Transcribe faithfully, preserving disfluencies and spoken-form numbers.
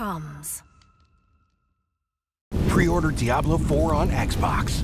comes. Pre-order Diablo four on Xbox.